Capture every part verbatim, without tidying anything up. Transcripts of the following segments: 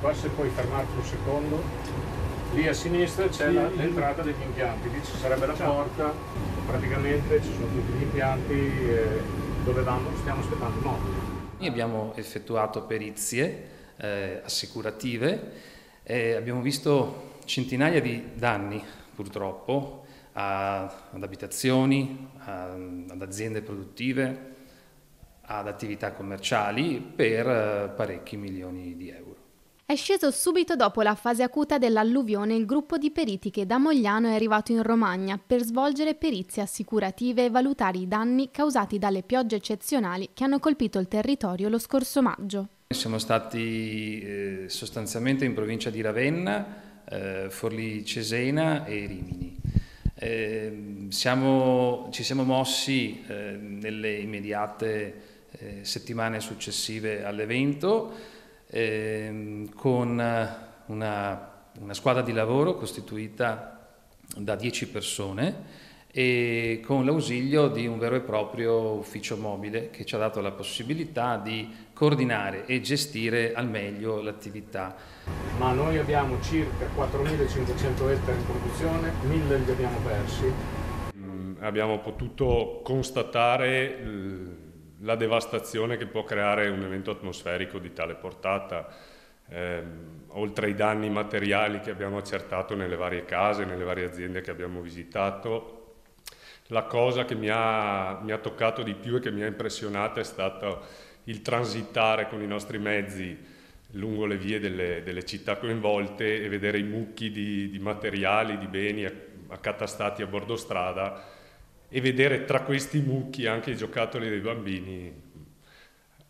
qua, se puoi fermarti un secondo, lì a sinistra c'è l'entrata degli impianti, lì ci sarebbe la porta, praticamente ci sono tutti gli impianti dove vanno, stiamo aspettando mobili. Noi abbiamo effettuato perizie eh, assicurative e abbiamo visto centinaia di danni purtroppo a, ad abitazioni, a, ad aziende produttive, ad attività commerciali per eh, parecchi milioni di euro. È sceso subito dopo la fase acuta dell'alluvione il gruppo di periti che da Mogliano è arrivato in Romagna per svolgere perizie assicurative e valutare i danni causati dalle piogge eccezionali che hanno colpito il territorio lo scorso maggio. Siamo stati eh, sostanzialmente in provincia di Ravenna, eh, Forlì Cesena e Rimini. Eh, siamo, ci siamo mossi eh, nelle immediate eh, settimane successive all'evento, Eh, con una, una squadra di lavoro costituita da dieci persone e con l'ausilio di un vero e proprio ufficio mobile che ci ha dato la possibilità di coordinare e gestire al meglio l'attività. Ma noi abbiamo circa quattromilacinquecento ettari in produzione, mille li abbiamo persi. Mm, abbiamo potuto constatare eh, la devastazione che può creare un evento atmosferico di tale portata, eh, oltre ai danni materiali che abbiamo accertato nelle varie case, nelle varie aziende che abbiamo visitato. La cosa che mi ha, mi ha toccato di più e che mi ha impressionato è stato il transitare con i nostri mezzi lungo le vie delle, delle città coinvolte e vedere i mucchi di, di materiali, di beni accatastati a bordo strada, e vedere tra questi mucchi anche i giocattoli dei bambini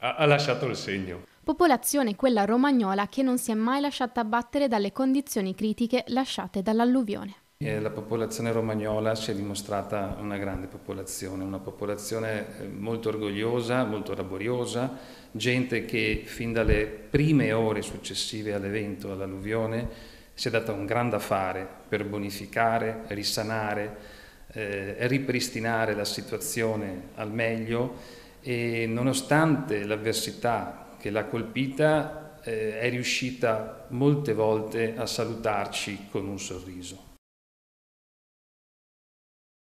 ha, ha lasciato il segno. Popolazione quella romagnola che non si è mai lasciata abbattere dalle condizioni critiche lasciate dall'alluvione. La popolazione romagnola si è dimostrata una grande popolazione, una popolazione molto orgogliosa, molto laboriosa, gente che fin dalle prime ore successive all'evento, all'alluvione, si è data un gran da fare per bonificare, risanare, Eh, ripristinare la situazione al meglio, e nonostante l'avversità che l'ha colpita eh, è riuscita molte volte a salutarci con un sorriso.